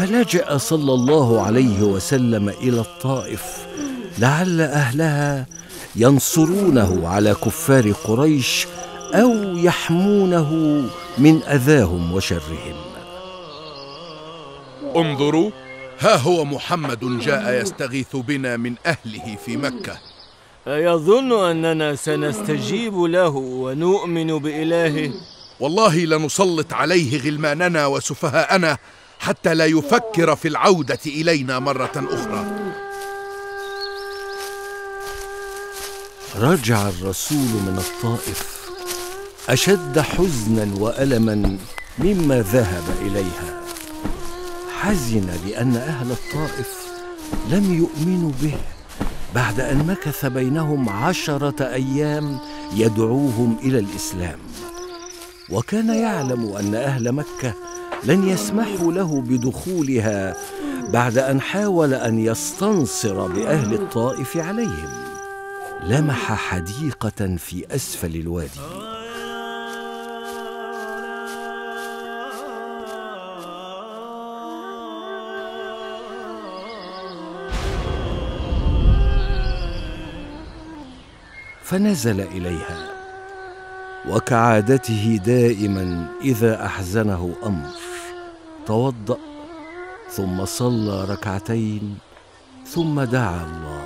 فلجأ صلى الله عليه وسلم إلى الطائف لعل أهلها ينصرونه على كفار قريش أو يحمونه من أذاهم وشرهم. انظروا، ها هو محمد جاء يستغيث بنا من أهله في مكة. أيظن أننا سنستجيب له ونؤمن بإلهه؟ والله لنسلط عليه غلماننا وسفهاءنا حتى لا يفكر في العودة إلينا مرة أخرى. رجع الرسول من الطائف أشد حزنا وألما مما ذهب إليها. حزن لأن أهل الطائف لم يؤمنوا به بعد أن مكث بينهم 10 أيام يدعوهم إلى الإسلام، وكان يعلم أن أهل مكة لن يسمحوا له بدخولها بعد أن حاول أن يستنصر بأهل الطائف عليهم. لمح حديقة في أسفل الوادي، فنزل إليها، وكعادته دائما إذا أحزنه أمر توضأ ثم صلى 2 ركعتين ثم دعا الله.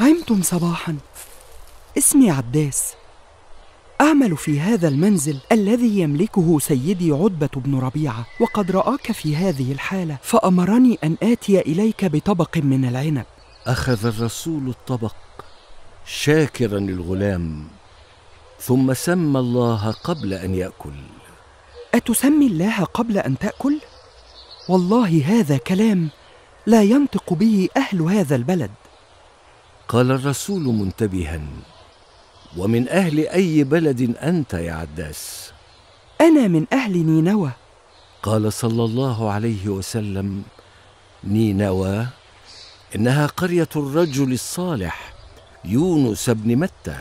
عمتم صباحا، اسمي عباس، أعمل في هذا المنزل الذي يملكه سيدي عدبة بن ربيعة، وقد رآك في هذه الحالة فأمرني أن آتي إليك بطبق من العنب. أخذ الرسول الطبق شاكرا الغلام، ثم سمى الله قبل أن يأكل. أتسمي الله قبل أن تأكل؟ والله هذا كلام لا ينطق به أهل هذا البلد. قال الرسول منتبها: ومن أهل أي بلد أنت يا عداس؟ أنا من أهل نينوى. قال صلى الله عليه وسلم: نينوى إنها قرية الرجل الصالح يونس بن متى.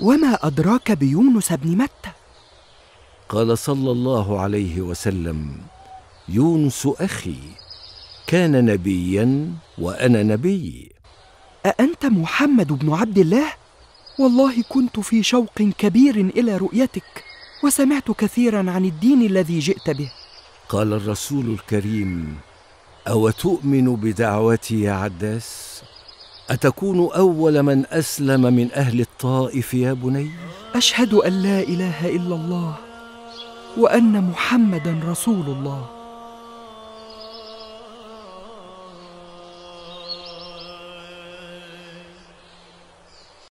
وما أدراك بيونس بن متى؟ قال صلى الله عليه وسلم: يونس أخي، كان نبيا وأنا نبي. أأنت محمد بن عبد الله؟ والله كنت في شوق كبير إلى رؤيتك، وسمعت كثيرا عن الدين الذي جئت به. قال الرسول الكريم: أو تؤمن بدعوتي يا عداس؟ أتكون أول من أسلم من أهل الطائف يا بني؟ أشهد أن لا إله إلا الله وأن محمدا رسول الله.